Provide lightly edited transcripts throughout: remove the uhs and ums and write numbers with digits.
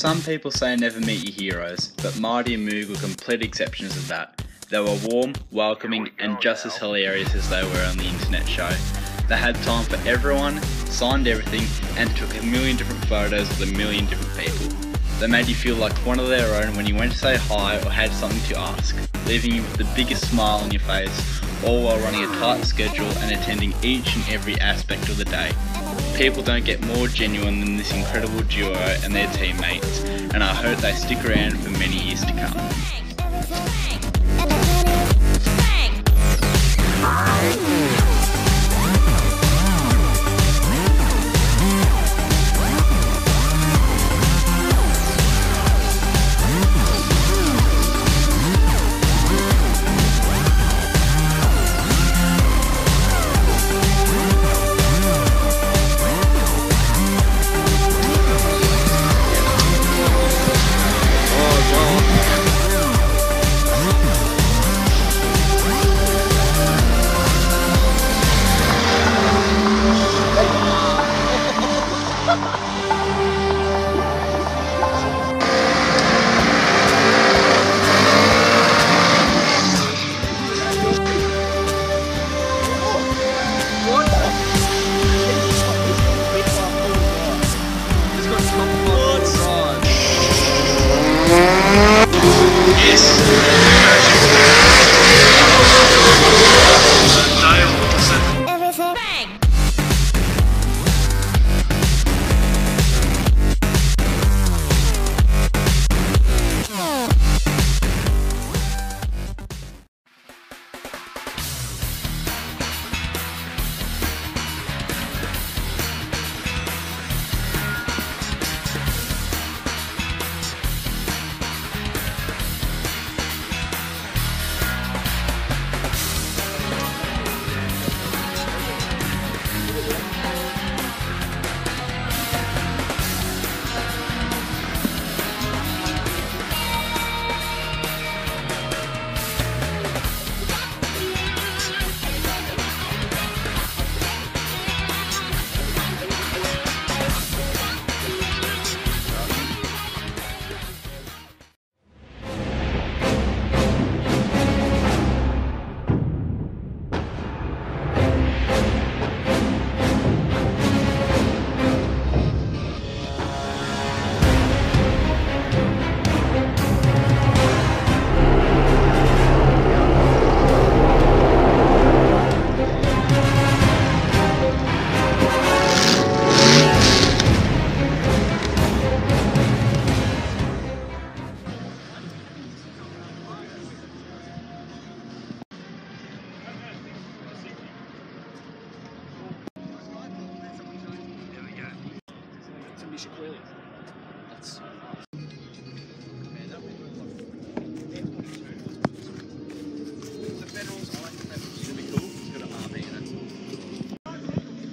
Some people say never meet your heroes, but Marty and Moog were complete exceptions of that. They were warm, welcoming, and just as hilarious as they were on the internet show. They had time for everyone, signed everything, and took a million different photos with a million different people. They made you feel like one of their own when you went to say hi or had something to ask, leaving you with the biggest smile on your face, all while running a tight schedule and attending each and every aspect of the day. People don't get more genuine than this incredible duo and their teammates, and I hope they stick around for many years to come.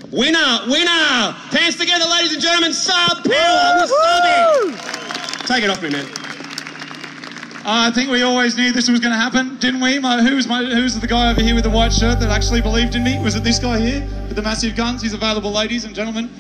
Winner! Winner! Hands together, ladies and gentlemen, Sub Power! We're subbing! Take it off me, man. I think we always knew this was going to happen, didn't we? Who's the guy over here with the white shirt that actually believed in me? Was it this guy here with the massive guns? He's available, ladies and gentlemen.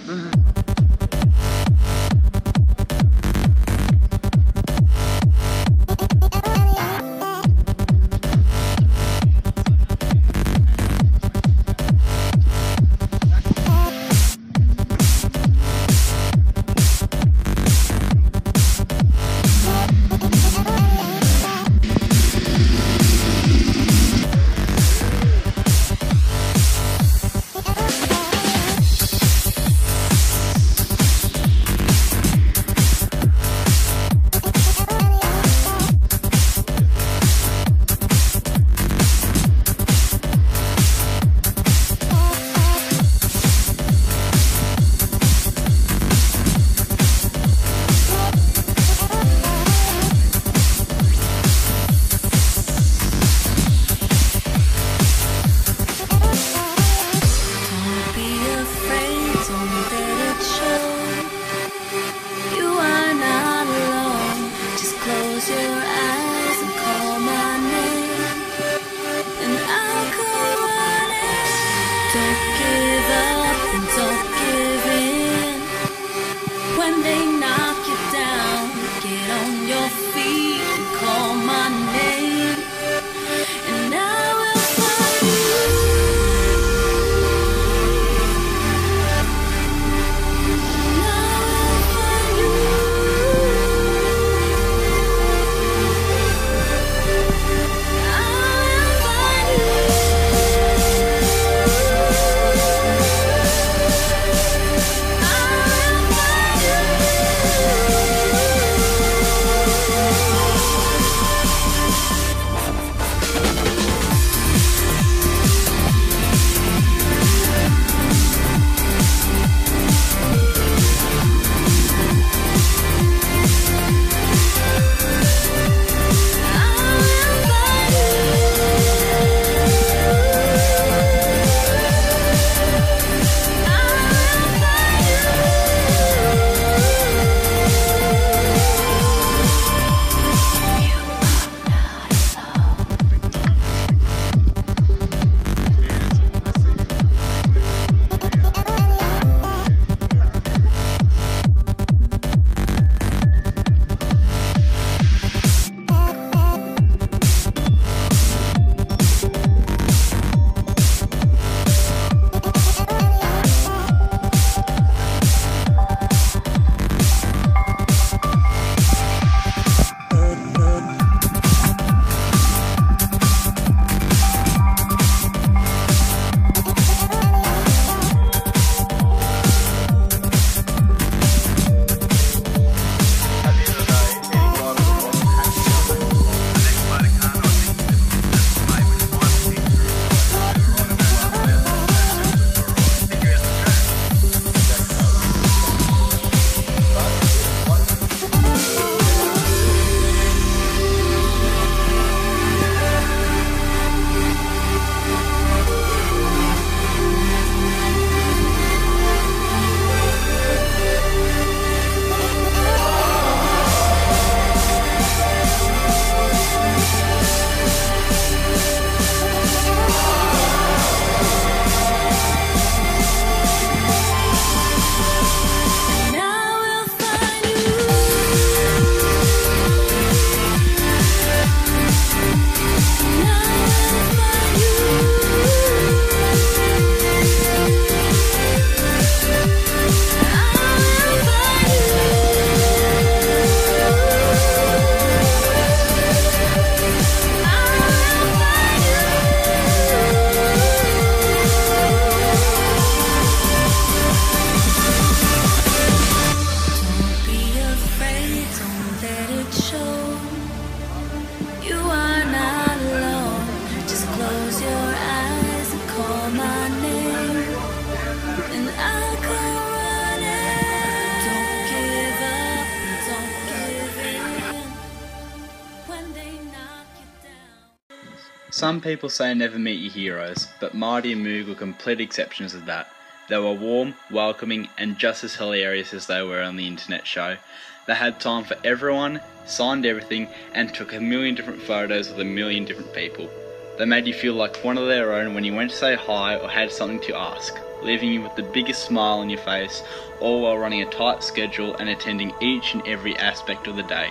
Some people say never meet your heroes, but Marty and Moog were complete exceptions of that. They were warm, welcoming, and just as hilarious as they were on the internet show. They had time for everyone, signed everything, and took a million different photos with a million different people. They made you feel like one of their own when you went to say hi or had something to ask, leaving you with the biggest smile on your face, all while running a tight schedule and attending each and every aspect of the day.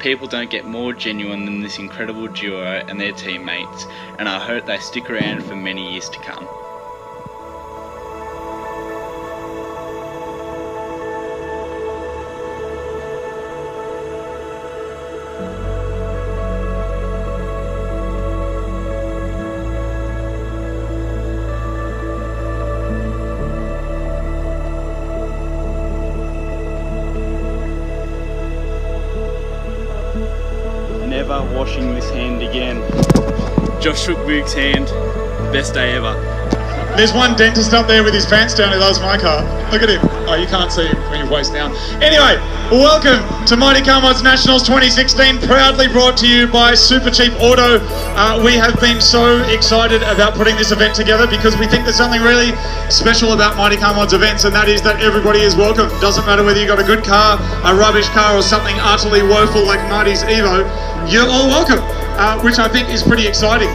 People don't get more genuine than this incredible duo and their teammates, and I hope they stick around for many years to come. Never washing this hand again. Josh shook Moog's hand. Best day ever. There's one dentist up there with his pants down who loves my car. Look at him. Oh, you can't see him when you're waist down. Anyway, welcome to Mighty Car Mods Nationals 2016, proudly brought to you by Super Cheap Auto. We have been so excited about putting this event together because we think there's something really special about Mighty Car Mods events, and that is that everybody is welcome. Doesn't matter whether you got a good car, a rubbish car, or something utterly woeful like Marty's Evo. You're all welcome, which I think is pretty exciting.